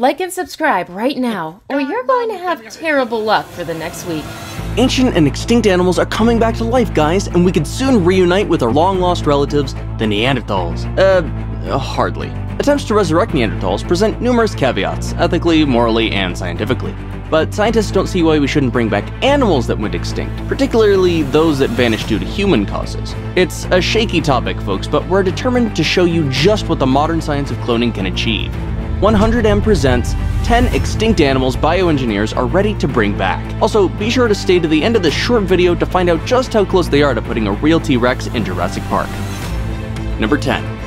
Like and subscribe right now, or you're going to have terrible luck for the next week. Ancient and extinct animals are coming back to life, guys, and we could soon reunite with our long-lost relatives, the Neanderthals. Hardly. Attempts to resurrect Neanderthals present numerous caveats, ethically, morally, and scientifically. But scientists don't see why we shouldn't bring back animals that went extinct, particularly those that vanished due to human causes. It's a shaky topic, folks, but we're determined to show you just what the modern science of cloning can achieve. 100M Presents, 10 extinct animals bioengineers are ready to bring back. Also, be sure to stay to the end of this short video to find out just how close they are to putting a real T-Rex in Jurassic Park. Number 10.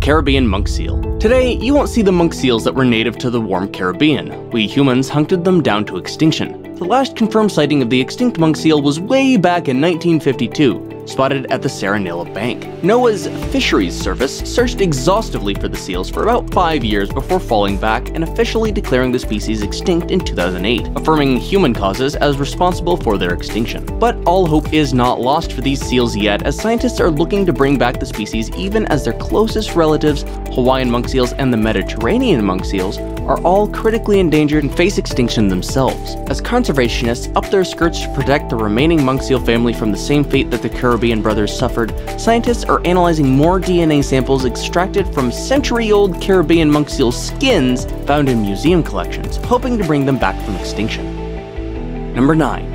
Caribbean monk seal. Today, you won't see the monk seals that were native to the warm Caribbean. We humans hunted them down to extinction. The last confirmed sighting of the extinct monk seal was way back in 1952, spotted at the Serranilla Bank. NOAA's Fisheries Service searched exhaustively for the seals for about 5 years before falling back and officially declaring the species extinct in 2008, affirming human causes as responsible for their extinction. But all hope is not lost for these seals yet, as scientists are looking to bring back the species even as their closest relatives, Hawaiian monk seals and the Mediterranean monk seals, are all critically endangered and face extinction themselves, as conservationists up their skirts to protect the remaining monk seal family from the same fate that the Caribbean brothers suffered. Scientists are analyzing more DNA samples extracted from century-old Caribbean monk seal skins found in museum collections, hoping to bring them back from extinction. Number 9.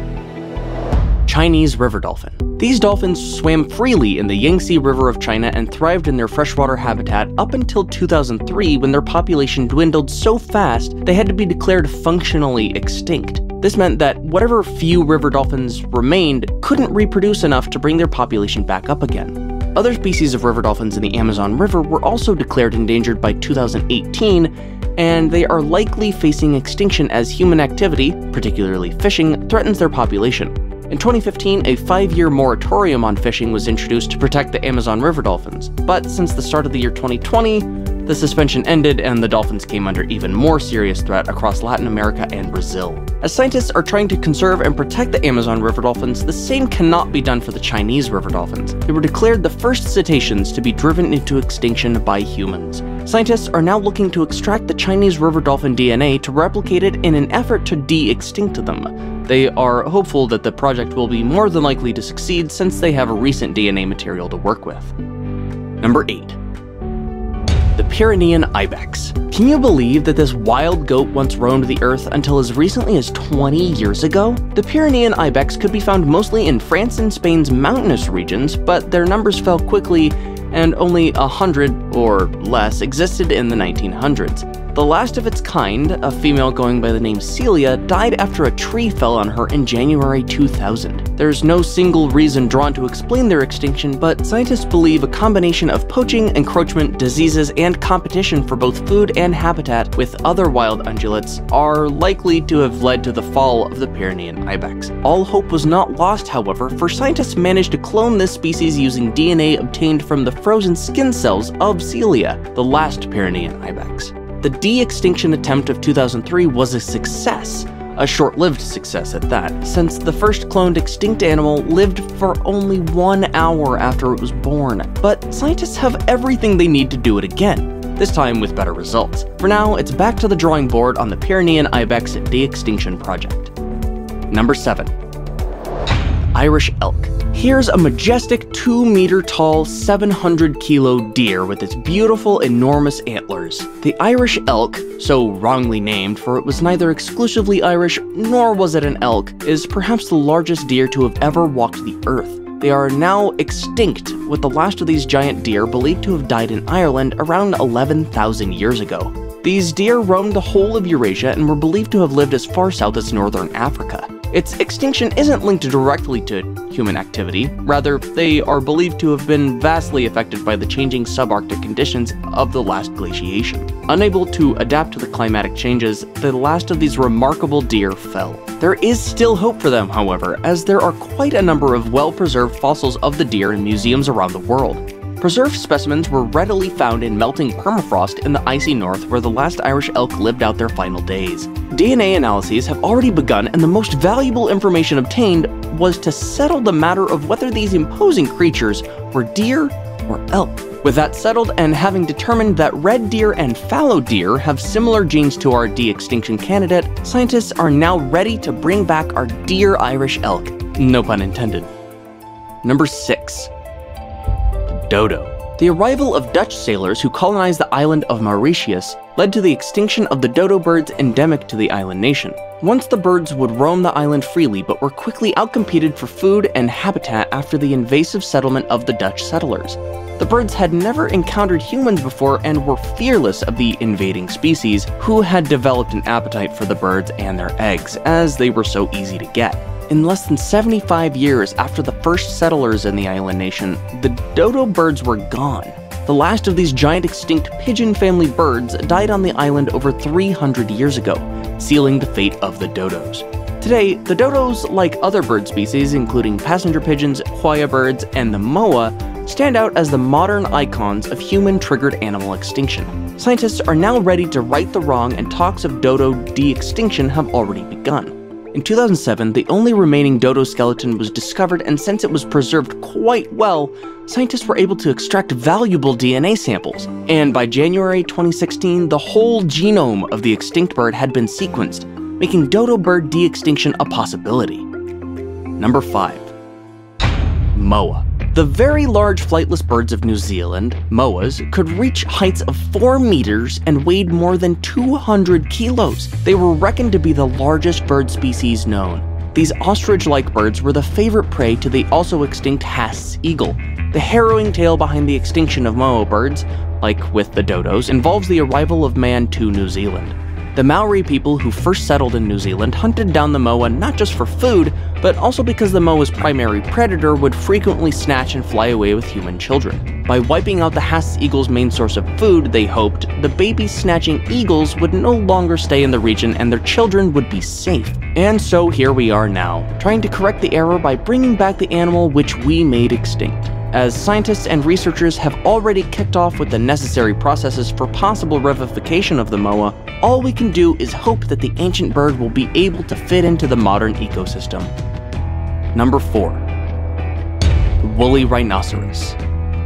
Chinese river dolphin. These dolphins swam freely in the Yangtze River of China and thrived in their freshwater habitat up until 2003, when their population dwindled so fast they had to be declared functionally extinct. This meant that whatever few river dolphins remained couldn't reproduce enough to bring their population back up again. Other species of river dolphins in the Amazon River were also declared endangered by 2018, and they are likely facing extinction as human activity, particularly fishing, threatens their population. In 2015, a 5-year moratorium on fishing was introduced to protect the Amazon River dolphins, but since the start of the year 2020, the suspension ended and the dolphins came under even more serious threat across Latin America and Brazil. As scientists are trying to conserve and protect the Amazon River dolphins, the same cannot be done for the Chinese river dolphins. They were declared the first cetaceans to be driven into extinction by humans. Scientists are now looking to extract the Chinese river dolphin DNA to replicate it in an effort to de-extinct them. They are hopeful that the project will be more than likely to succeed since they have a recent DNA material to work with. Number 8. The Pyrenean ibex. Can you believe that this wild goat once roamed the earth until as recently as 20 years ago? The Pyrenean ibex could be found mostly in France and Spain's mountainous regions, but their numbers fell quickly and only 100 or less existed in the 1900s. The last of its kind, a female going by the name Celia, died after a tree fell on her in January 2000. There's no single reason drawn to explain their extinction, but scientists believe a combination of poaching, encroachment, diseases, and competition for both food and habitat with other wild ungulates are likely to have led to the fall of the Pyrenean ibex. All hope was not lost, however, for scientists managed to clone this species using DNA obtained from the frozen skin cells of Celia, the last Pyrenean ibex. The de-extinction attempt of 2003 was a success, a short-lived success at that, since the first cloned extinct animal lived for only 1 hour after it was born. But scientists have everything they need to do it again, this time with better results. For now, it's back to the drawing board on the Pyrenean ibex de-extinction project. Number 7. Irish elk. Here's a majestic 2-meter-tall, 700-kilo deer with its beautiful, enormous antlers. The Irish elk, so wrongly named for it was neither exclusively Irish nor was it an elk, is perhaps the largest deer to have ever walked the earth. They are now extinct, with the last of these giant deer believed to have died in Ireland around 11,000 years ago. These deer roamed the whole of Eurasia and were believed to have lived as far south as northern Africa. Its extinction isn't linked directly to human activity, rather they are believed to have been vastly affected by the changing subarctic conditions of the last glaciation. Unable to adapt to the climatic changes, the last of these remarkable deer fell. There is still hope for them, however, as there are quite a number of well-preserved fossils of the deer in museums around the world. Preserved specimens were readily found in melting permafrost in the icy north where the last Irish elk lived out their final days. DNA analyses have already begun, and the most valuable information obtained was to settle the matter of whether these imposing creatures were deer or elk. With that settled, and having determined that red deer and fallow deer have similar genes to our de-extinction candidate, scientists are now ready to bring back our dear Irish elk. No pun intended. Number 6. Dodo. The arrival of Dutch sailors who colonized the island of Mauritius led to the extinction of the dodo birds endemic to the island nation. Once the birds would roam the island freely, but were quickly outcompeted for food and habitat after the invasive settlement of the Dutch settlers. The birds had never encountered humans before and were fearless of the invading species, who had developed an appetite for the birds and their eggs, as they were so easy to get. In less than 75 years after the first settlers in the island nation, the dodo birds were gone. The last of these giant extinct pigeon family birds died on the island over 300 years ago, sealing the fate of the dodos. Today, the dodos, like other bird species including passenger pigeons, choya birds, and the moa, stand out as the modern icons of human-triggered animal extinction. Scientists are now ready to right the wrong, and talks of dodo de-extinction have already begun. In 2007, the only remaining dodo skeleton was discovered, and since it was preserved quite well, scientists were able to extract valuable DNA samples. And by January 2016, the whole genome of the extinct bird had been sequenced, making dodo bird de-extinction a possibility. Number 5. Moa. The very large flightless birds of New Zealand, moas, could reach heights of 4 meters and weighed more than 200 kilos. They were reckoned to be the largest bird species known. These ostrich-like birds were the favorite prey to the also extinct Haast's eagle. The harrowing tale behind the extinction of moa birds, like with the dodos, involves the arrival of man to New Zealand. The Maori people who first settled in New Zealand hunted down the moa not just for food, but also because the moa's primary predator would frequently snatch and fly away with human children. By wiping out the Haast's eagle's main source of food, they hoped, the baby-snatching eagles would no longer stay in the region and their children would be safe. And so here we are now, trying to correct the error by bringing back the animal which we made extinct. As scientists and researchers have already kicked off with the necessary processes for possible revivification of the moa, all we can do is hope that the ancient bird will be able to fit into the modern ecosystem. Number 4. The woolly rhinoceros.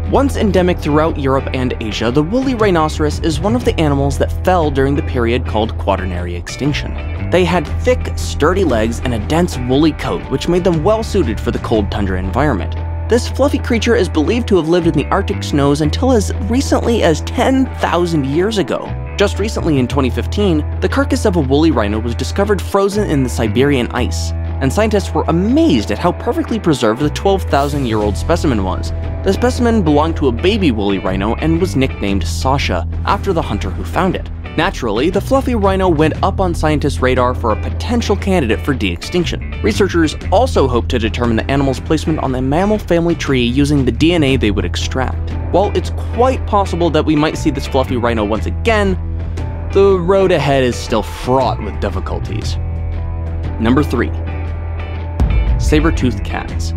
Once endemic throughout Europe and Asia, the woolly rhinoceros is one of the animals that fell during the period called Quaternary extinction. They had thick, sturdy legs and a dense woolly coat, which made them well suited for the cold tundra environment. This fluffy creature is believed to have lived in the Arctic snows until as recently as 10,000 years ago. Just recently in 2015, the carcass of a woolly rhino was discovered frozen in the Siberian ice, and scientists were amazed at how perfectly preserved the 12,000-year-old specimen was. The specimen belonged to a baby woolly rhino and was nicknamed Sasha, after the hunter who found it. Naturally, the fluffy rhino went up on scientists' radar for a potential candidate for de-extinction. Researchers also hope to determine the animal's placement on the mammal family tree using the DNA they would extract. While it's quite possible that we might see this fluffy rhino once again, the road ahead is still fraught with difficulties. Number 3. Saber-toothed cats.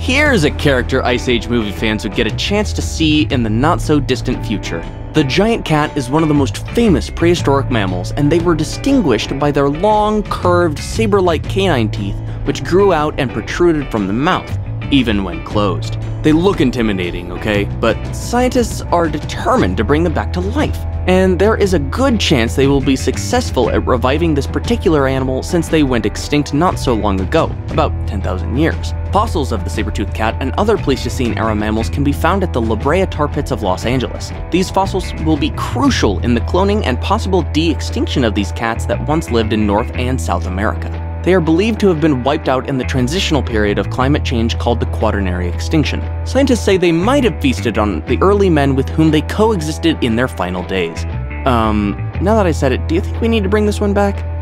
Here's a character Ice Age movie fans would get a chance to see in the not-so-distant future. The giant cat is one of the most famous prehistoric mammals, and they were distinguished by their long, curved, saber-like canine teeth, which grew out and protruded from the mouth, even when closed. They look intimidating, okay? But scientists are determined to bring them back to life, and there is a good chance they will be successful at reviving this particular animal since they went extinct not so long ago, about 10,000 years. Fossils of the saber-toothed cat and other Pleistocene-era mammals can be found at the La Brea Tar Pits of Los Angeles. These fossils will be crucial in the cloning and possible de-extinction of these cats that once lived in North and South America. They are believed to have been wiped out in the transitional period of climate change called the Quaternary extinction. Scientists say they might have feasted on the early men with whom they coexisted in their final days. Now that I said it, do you think we need to bring this one back?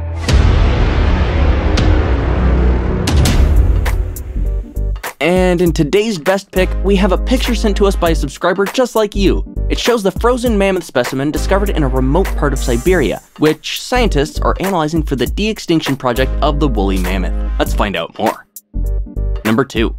And in today's best pick, we have a picture sent to us by a subscriber just like you. It shows the frozen mammoth specimen discovered in a remote part of Siberia, which scientists are analyzing for the de-extinction project of the woolly mammoth. Let's find out more. Number 2.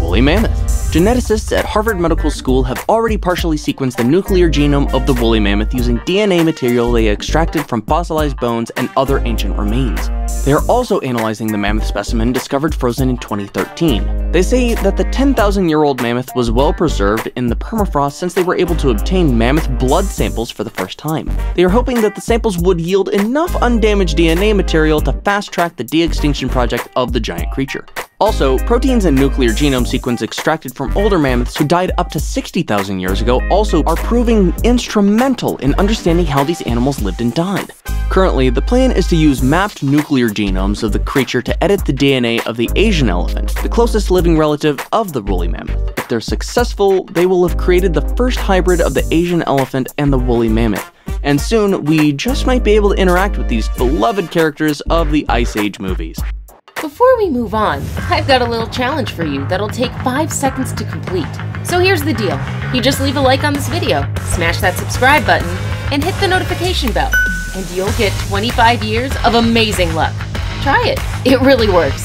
Woolly mammoth. Geneticists at Harvard Medical School have already partially sequenced the nuclear genome of the woolly mammoth using DNA material they extracted from fossilized bones and other ancient remains. They are also analyzing the mammoth specimen discovered frozen in 2013. They say that the 10,000-year-old mammoth was well preserved in the permafrost since they were able to obtain mammoth blood samples for the first time. They are hoping that the samples would yield enough undamaged DNA material to fast-track the de-extinction project of the giant creature. Also, proteins and nuclear genome sequence extracted from older mammoths who died up to 60,000 years ago also are proving instrumental in understanding how these animals lived and died. Currently, the plan is to use mapped nuclear genomes of the creature to edit the DNA of the Asian elephant, the closest living relative of the woolly mammoth. If they're successful, they will have created the first hybrid of the Asian elephant and the woolly mammoth. And soon, we just might be able to interact with these beloved characters of the Ice Age movies. Before we move on, I've got a little challenge for you that'll take 5 seconds to complete. So here's the deal. You just leave a like on this video, smash that subscribe button, and hit the notification bell, and you'll get 25 years of amazing luck. Try it. It really works.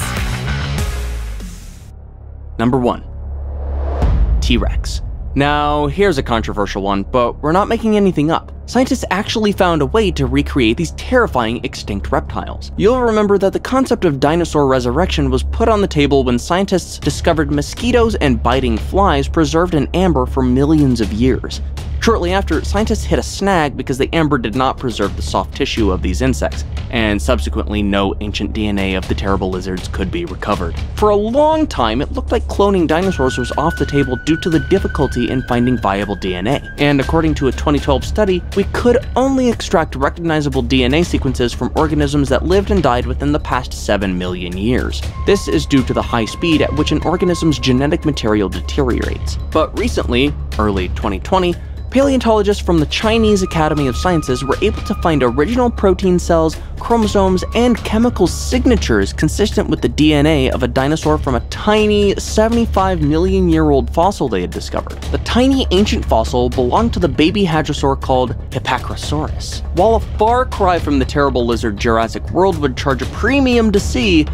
Number 1. T-Rex. Now, here's a controversial one, but we're not making anything up. Scientists actually found a way to recreate these terrifying extinct reptiles. You'll remember that the concept of dinosaur resurrection was put on the table when scientists discovered mosquitoes and biting flies preserved in amber for millions of years. Shortly after, scientists hit a snag because the amber did not preserve the soft tissue of these insects, and subsequently no ancient DNA of the terrible lizards could be recovered. For a long time, it looked like cloning dinosaurs was off the table due to the difficulty in finding viable DNA. And according to a 2012 study, we could only extract recognizable DNA sequences from organisms that lived and died within the past 7 million years. This is due to the high speed at which an organism's genetic material deteriorates. But recently, early 2020, paleontologists from the Chinese Academy of Sciences were able to find original protein cells, chromosomes, and chemical signatures consistent with the DNA of a dinosaur from a tiny 75 million year old fossil they had discovered. The tiny ancient fossil belonged to the baby hadrosaur called Hypacrosaurus. While a far cry from the terrible lizard Jurassic World would charge a premium to see,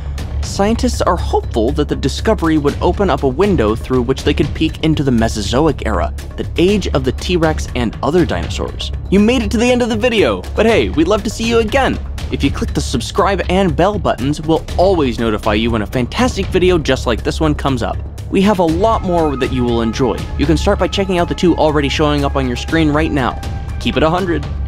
scientists are hopeful that the discovery would open up a window through which they could peek into the Mesozoic Era, the age of the T-Rex and other dinosaurs. You made it to the end of the video, but hey, we'd love to see you again! If you click the subscribe and bell buttons, we'll always notify you when a fantastic video just like this one comes up. We have a lot more that you will enjoy. You can start by checking out the two already showing up on your screen right now. Keep it 100!